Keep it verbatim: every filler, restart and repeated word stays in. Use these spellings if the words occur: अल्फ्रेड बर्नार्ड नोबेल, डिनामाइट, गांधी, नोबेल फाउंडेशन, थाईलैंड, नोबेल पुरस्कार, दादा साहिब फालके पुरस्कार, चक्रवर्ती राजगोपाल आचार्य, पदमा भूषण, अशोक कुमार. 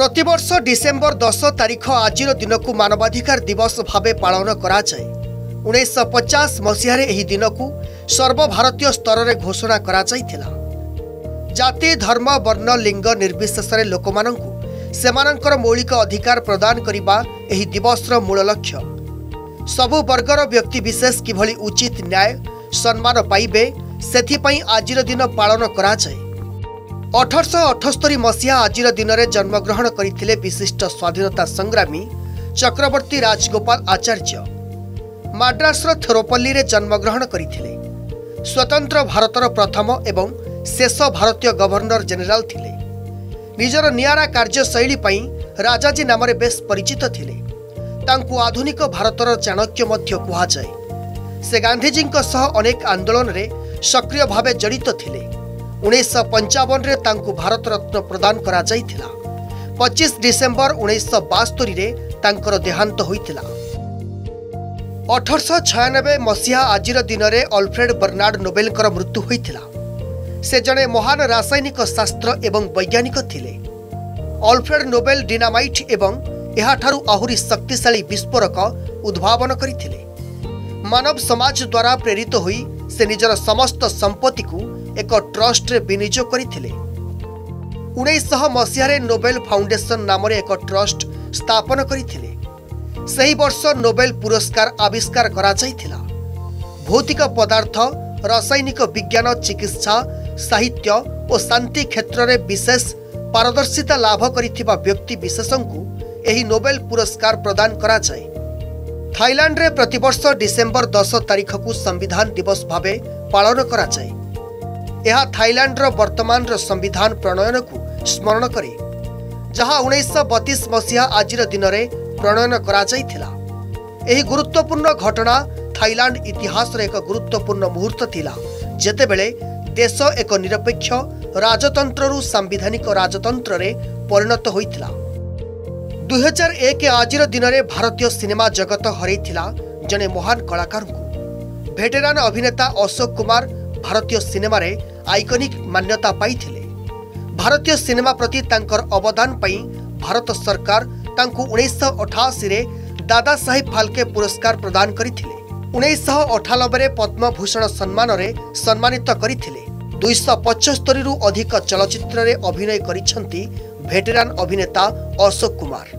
प्रतिवर्ष डिसेम्बर दस तारिख आज दिन को मानवाधिकार दिवस भाव पालन कराए। उन्नीस पचास मसीह दिन को सर्वभारतीय स्तर में घोषणा करा। जाति धर्म वर्ण लिंग निर्विशेष लोक मानकर मौलिक अधिकार प्रदान करने यह दिवस मूल लक्ष्य। सबु वर्गर व्यक्तिविशेष किभली उचित न्याय सम्मान पाइबे सेथिपई आज दिन पालन कराए। अठारश अठस्तरी मसीहा आज दिन में जन्मग्रहण करते विशिष्ट स्वाधीनता संग्रामी चक्रवर्ती राजगोपाल आचार्य मद्रासर थेरोपल्ली में जन्मग्रहण करते। स्वतंत्र भारतर प्रथम एवं शेष भारतीय गवर्नर जनरल थिले। निजर नियारा कार्यशैली पई राजाजी नाम बेस परिचित थिले। तांकु आधुनिक भारतर चाणक्य मध्य कहुए। से गांधीजी अनेक आंदोलन में सक्रिय भाव जड़ित थिले। उन्नीस पंचावन रे तांकु भारत रत्न प्रदान करा जाय थिला। पच्चीस डिसेम्बर उन्नीस बास्तरी रे तांकर देहांत होइथिला। अठारश छियानबे मसीहा आज दिन में अल्फ्रेड बर्नार्ड नोबेल मृत्यु होइथिला। से जने महान रासायनिक शास्त्र एवं वैज्ञानिक थिले। अल्फ्रेड नोबेल डिनामाइट एवं एहाठारु आहुरी शक्तिशाली विस्फोरक उद्भावन करिथिले। मानव समाज द्वारा प्रेरित होई से निजर समस्त संपत्ति को एक ट्रस्ट रे विनियोग करथिले। उन्नीस सौ मसीह रे नोबेल फाउंडेशन नाम रे एक ट्रस्ट स्थापन करथिले। सही वर्ष नोबेल पुरस्कार आविष्कार करा जायथिला। भौतिक पदार्थ रासायनिक विज्ञान चिकित्सा साहित्य और शांति क्षेत्र रे विशेष पारदर्शिता लाभ करिथिबा व्यक्ति विशेषंकु एही नोबेल पुरस्कार प्रदान करा जाय। थाईलैंड रे प्रतिवर्ष डिसेम्बर दस तारिख को संविधान दिवस भावे पालन करा जाय। यह थाईलैंड वर्तमान संविधान प्रणयन को स्मरण करे, जहां उन्नीस बतीस मसीहा आज दिन में प्रणयन करा जायथिला। एही गुरुत्वपूर्ण घटना थाईलैंड इतिहास रे एक गुरुत्वपूर्ण मुहूर्त थिला, जेतेबेले देश एक निरपेक्ष राजतंत्रु संवैधानिक राजतंत्र रे परिणत होइथिला। दो हज़ार एक आज दिन में भारतीय सिनेमा जगत हरैथिला जने महान कलाकार को। भेटेरान अभिनेता अशोक कुमार भारतीय सिनेमा रे आइकनिक मान्यता पाइथिले। भारतीय सिनेमा प्रति तांकर अवदान पई भारत सरकार तांकु उन्नीस सौ अठासी रे दादा साहिब फालके पुरस्कार प्रदान करिथिले। उन्नीस सौ अठानबे रे पदमा भूषण सम्मान रे सम्मानित करिथिले। दो सौ पचहत्तर रु अधिक चलचित्र रे अभिनय करिछंती भेटेरान अभिनेता अशोक कुमार।